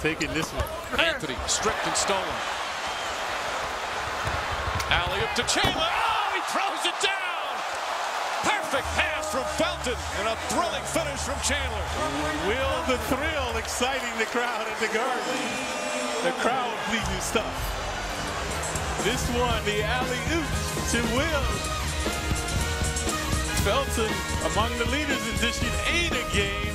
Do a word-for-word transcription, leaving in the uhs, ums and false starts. taking this one. Anthony stripped and stolen. Alley-oop to Chandler. Oh, he throws it down. Perfect pass from Felton and a thrilling finish from Chandler. Will the thrill exciting the crowd at the Garden. The crowd pleasing stuff. This one, the alley-oop to Will. Felton among the leaders in dishing eight a game.